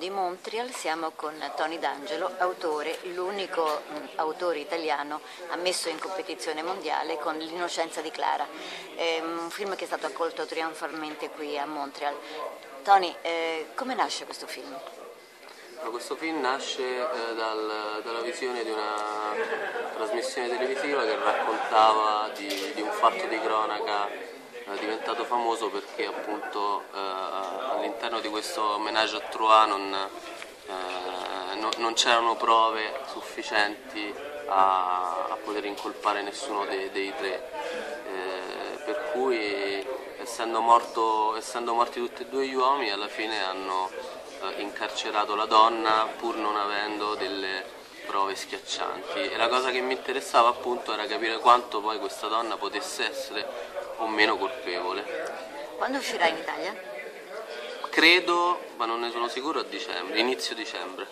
di Montreal siamo con Tony D'Angelo, autore, l'unico autore italiano ammesso in competizione mondiale con L'innocenza di Clara, un film che è stato accolto trionfalmente qui a Montreal. Tony, come nasce questo film? Questo film nasce dalla visione di una trasmissione televisiva che raccontava di un fatto di cronaca diventato famoso perché appunto all'interno di questo ménage à trois non c'erano prove sufficienti a poter incolpare nessuno dei tre, per cui essendo morti tutti e due gli uomini alla fine hanno incarcerato la donna pur non avendo delle prove schiaccianti, e la cosa che mi interessava appunto era capire quanto poi questa donna potesse essere o meno colpevole. Quando uscirà in Italia? Credo, ma non ne sono sicuro, a dicembre, inizio dicembre.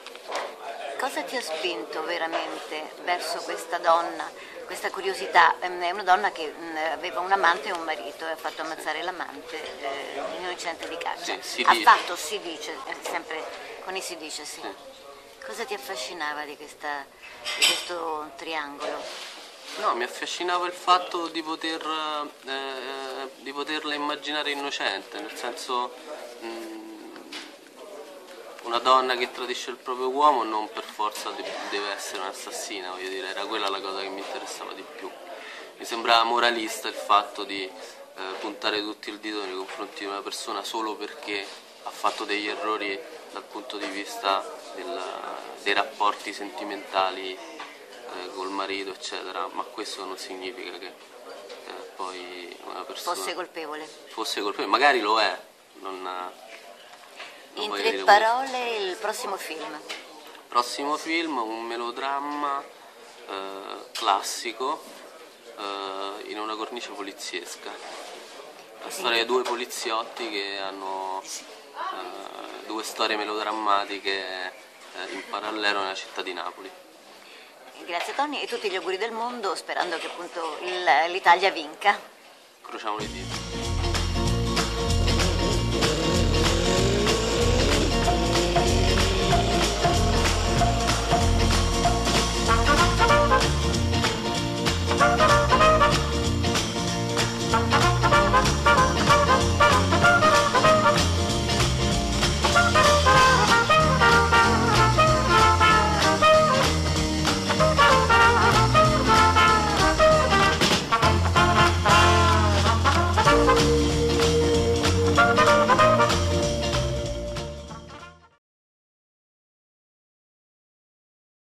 Cosa ti ha spinto veramente verso questa donna, questa curiosità? È una donna che aveva un amante e un marito e ha fatto ammazzare l'amante in un incidente di caccia. Sì, si dice sempre. Cosa ti affascinava di questo triangolo? No, mi affascinava il fatto di poterla immaginare innocente, nel senso una donna che tradisce il proprio uomo non per forza deve essere un'assassina, voglio dire, era quella la cosa che mi interessava di più. Mi sembrava moralista il fatto di puntare tutto il dito nei confronti di una persona solo perché ha fatto degli errori dal punto di vista dei rapporti sentimentali col marito, eccetera, ma questo non significa che poi una persona fosse colpevole, magari lo è. In tre parole il prossimo film. Un melodramma classico in una cornice poliziesca. La storia di due poliziotti che hanno due storie melodrammatiche in parallelo nella città di Napoli. Grazie Tony, e tutti gli auguri del mondo, sperando che appunto l'Italia vinca. Crociamo le dita.